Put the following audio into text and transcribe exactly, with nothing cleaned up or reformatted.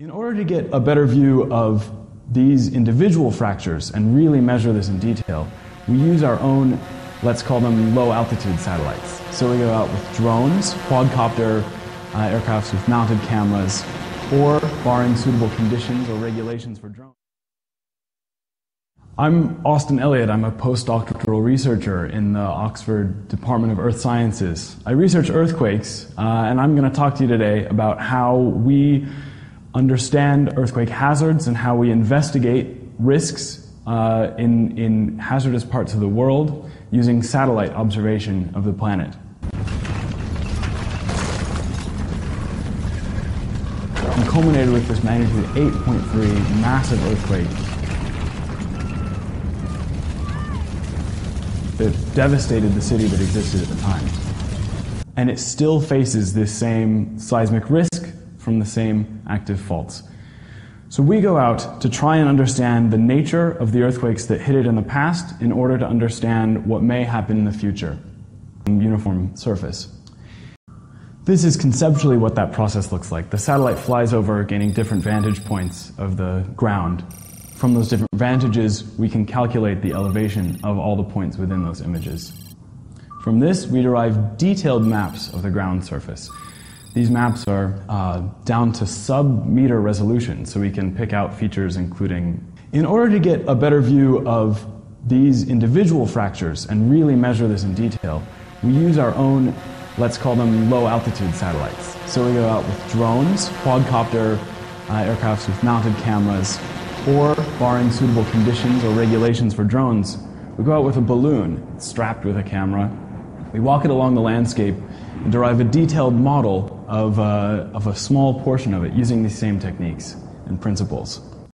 In order to get a better view of these individual fractures and really measure this in detail, we use our own, let's call them low-altitude satellites. So we go out with drones, quadcopter uh, aircrafts with mounted cameras, or barring suitable conditions or regulations for drones. I'm Austin Elliott. I'm a postdoctoral researcher in the Oxford Department of Earth Sciences. I research earthquakes, uh, and I'm going to talk to you today about how we understand earthquake hazards and how we investigate risks uh, in, in hazardous parts of the world using satellite observation of the planet. And culminated with this magnitude eight point three massive earthquake that devastated the city that existed at the time. And it still faces this same seismic risk from the same active faults. So we go out to try and understand the nature of the earthquakes that hit it in the past in order to understand what may happen in the future on a uniform surface. This is conceptually what that process looks like. The satellite flies over, gaining different vantage points of the ground. From those different vantages, we can calculate the elevation of all the points within those images. From this, we derive detailed maps of the ground surface. These maps are uh, down to sub-meter resolution, so we can pick out features including... In order to get a better view of these individual fractures and really measure this in detail, we use our own, let's call them low-altitude satellites. So we go out with drones, quadcopter uh, aircrafts with mounted cameras, or, barring suitable conditions or regulations for drones, we go out with a balloon strapped with a camera. We walk it along the landscape and derive a detailed model of a, of a small portion of it using these same techniques and principles.